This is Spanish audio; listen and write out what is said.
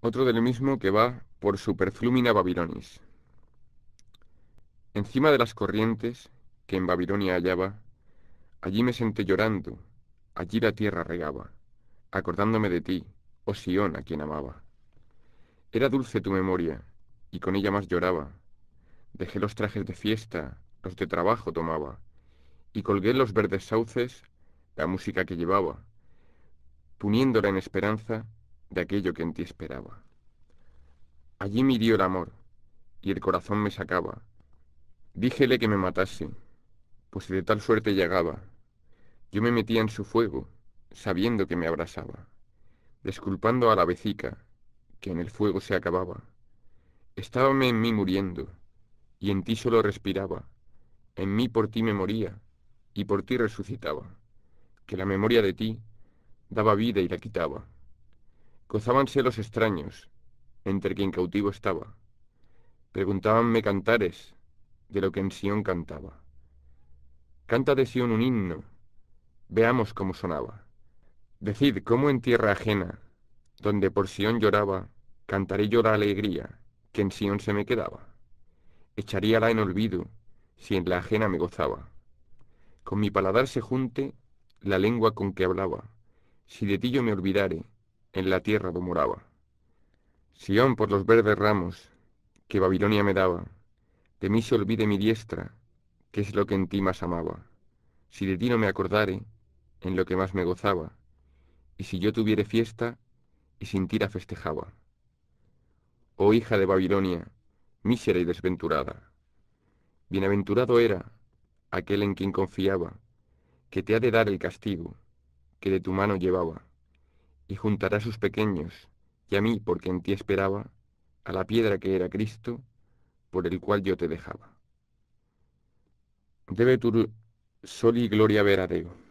Otro del mismo que va por Super flumina Babilonis. Encima de las corrientes que en Babilonia hallaba, allí me senté llorando, allí la tierra regaba, acordándome de ti, oh Sión, a quien amaba. Era dulce tu memoria, y con ella más lloraba. Dejé los trajes de fiesta, los de trabajo tomaba, y colgué en los verdes sauces la música que llevaba, poniéndola en esperanza de aquello que en ti esperaba. Allí me hirió el amor, y el corazón me sacaba. Díjele que me matase, pues si de tal suerte llegaba, yo me metía en su fuego, sabiendo que me abrasaba, desculpando a la vecica, que en el fuego se acababa. Estábame en mí muriendo, y en ti solo respiraba, en mí por ti me moría, y por ti resucitaba, que la memoria de ti daba vida y la quitaba. Gozábanse los extraños, entre quien cautivo estaba. Preguntábanme cantares de lo que en Sión cantaba. Canta de Sión un himno, veamos cómo sonaba. Decid cómo en tierra ajena, donde por Sión lloraba, cantaré yo la alegría que en Sión se me quedaba. Echaríala en olvido, si en la ajena me gozaba. Con mi paladar se junte la lengua con que hablaba, si de ti yo me olvidare, en la tierra do moraba. Sión por los verdes ramos que Babilonia me daba, de mí se olvide mi diestra, que es lo que en ti más amaba. Si de ti no me acordare, en lo que más me gozaba, y si yo tuviere fiesta, y sin ti la festejaba. Oh hija de Babilonia, mísera y desventurada, bienaventurado era aquel en quien confiaba, que te ha de dar el castigo que de tu mano llevaba, y juntará a sus pequeños, y a mí, porque en ti esperaba, a la piedra que era Cristo, por el cual yo te dejaba. Debetur soli gloria vera Deo.